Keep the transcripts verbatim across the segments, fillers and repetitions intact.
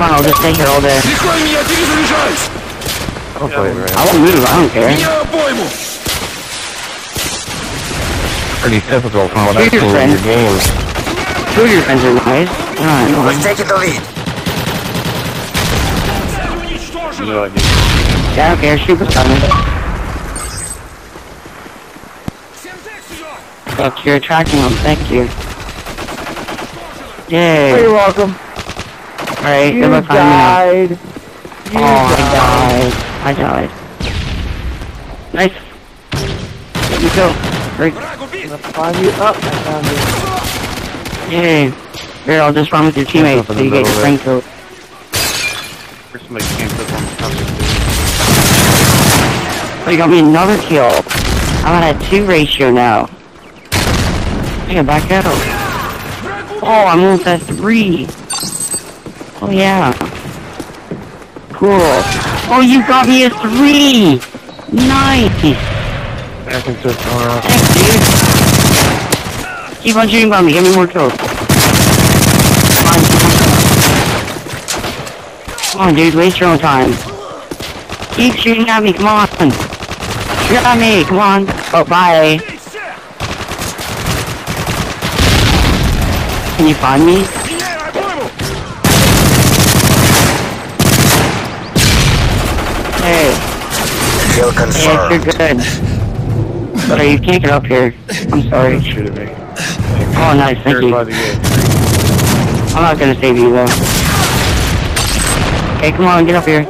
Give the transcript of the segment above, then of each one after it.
fun, I'll just stay here all day. I'll play it right. I won't move, I don't care. Pretty difficult from what I feel in your games. Two of your friends are nice. Alright, no, let's take it the lead. No idea. Yeah, I don't care, shoot what's coming. Fuck, you're attracting them, thank you. Yay. Oh, you're welcome. Alright, good luck on me. You died. Oh, I died. I died. Nice. Let me go. Great. I'm gonna find you up, I found you. Yay. Here, I'll just run with your teammates so you get your raincoat. First somebody came up on the top. Oh, you got me another kill. I'm at a two ratio now. Yeah, back out. Oh, I'm almost at three. Oh, yeah. Cool. Oh, you got me a three! Nice! I can switch around. Thanks, dude. Keep on shooting by me, give me more kills. Come on, dude, waste your own time. Keep shooting at me, come on. Shoot at me, come on. Oh, bye. Can you find me? Hey. Kill confirmed. Hey, you're good. Sorry, you can't get up here. I'm sorry. Don't shoot at me. Oh, nice, thank you. I'm not gonna save you, though. Hey, come on, get up here.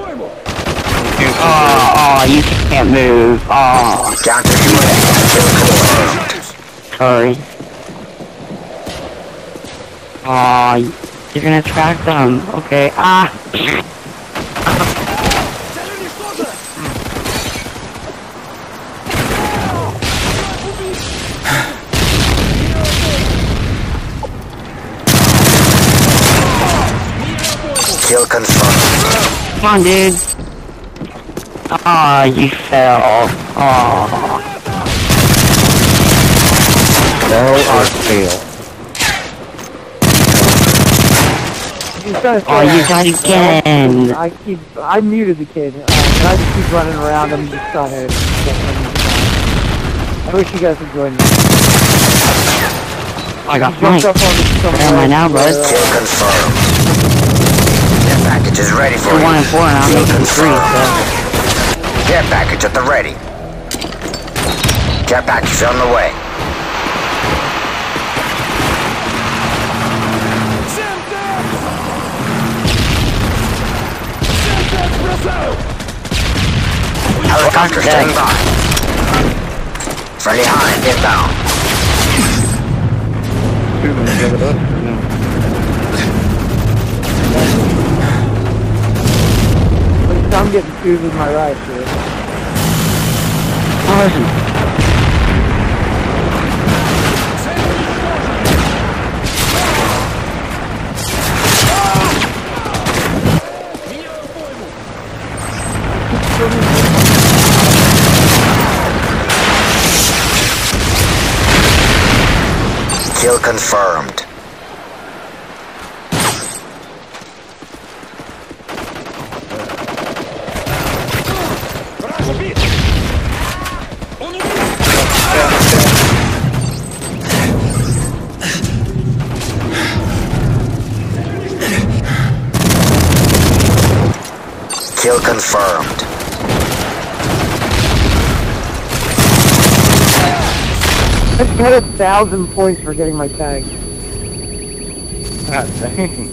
Oh, oh you can't move. Oh. Sorry. Oh, you're gonna track them. Okay, ah. Come on, dude. Ah, oh, you fell. Oh. Go or fail. Oh, you died again. I keep. I muted the kid. Uh, I just keep running around. I'm just trying to. I wish you guys would join me. I got flanked. Where am I now, bud? Confirmed. Package is ready for you. One and four, and I'm making three. Care package at the ready. Care package on the way. Helicopter standing by. Friendly Hind inbound. Two minutes, give it up. I'm getting food with my rifle. Here. Where is he? Kill confirmed. Kill confirmed. I just got a thousand points for getting my tag. Ah, dang.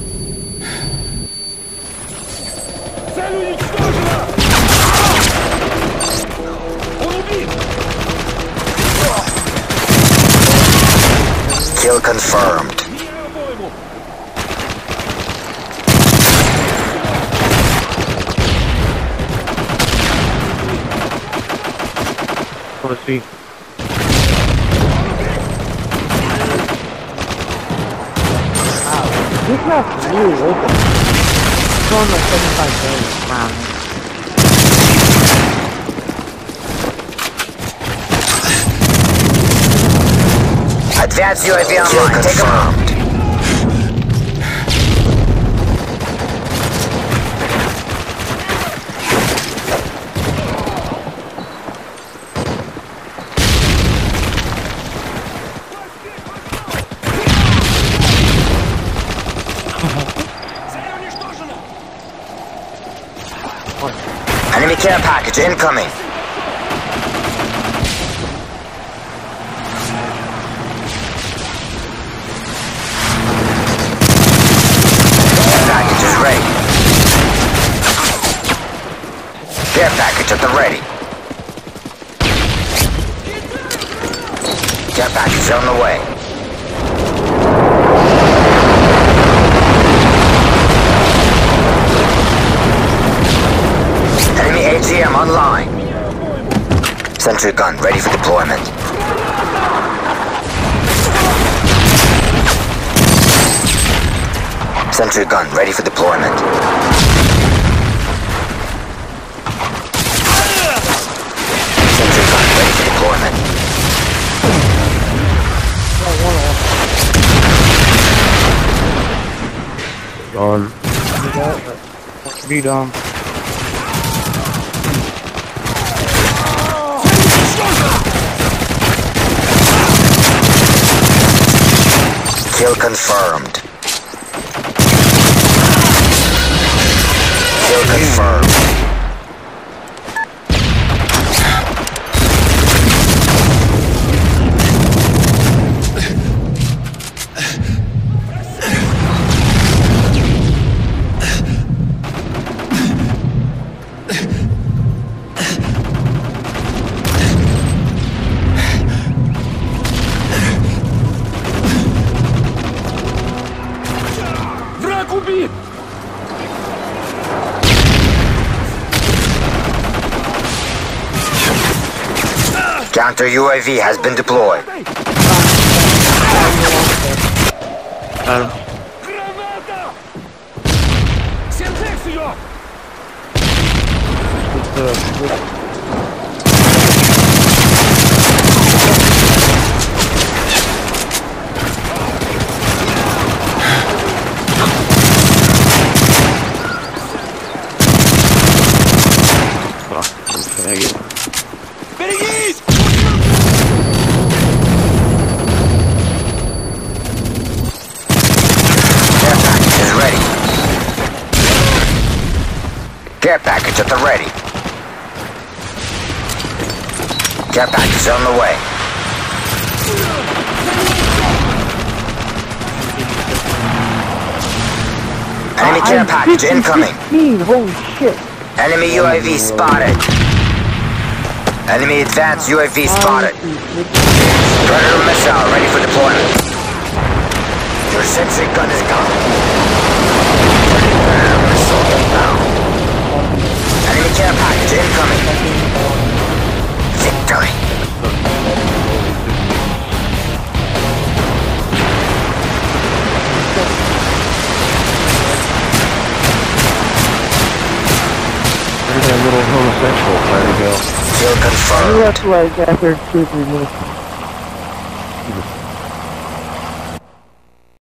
Kill confirmed. Let's see. Wow, this map's really open. It's going like seventy-five days. Wow. Advance U A V online. Take them out. care package incoming. Package is ready. Care package at the ready. Care package on the way. A T M online. Sentry gun ready for deployment. Sentry gun ready for deployment. Sentry gun ready for deployment. Gone. Be done. Kill confirmed. Kill confirmed. Counter U A V has been deployed. Um. Care package at the ready. Care package on the way. Enemy care package incoming. Holy shit. Enemy U A V spotted. Enemy advanced U A V spotted. Predator missile ready for deployment. Your sentry gun is gone. Predator missile inbound. Enemy care package incoming. Victory. There's that little homosexual player go. Still confirmed. You have to like after two, three minutes.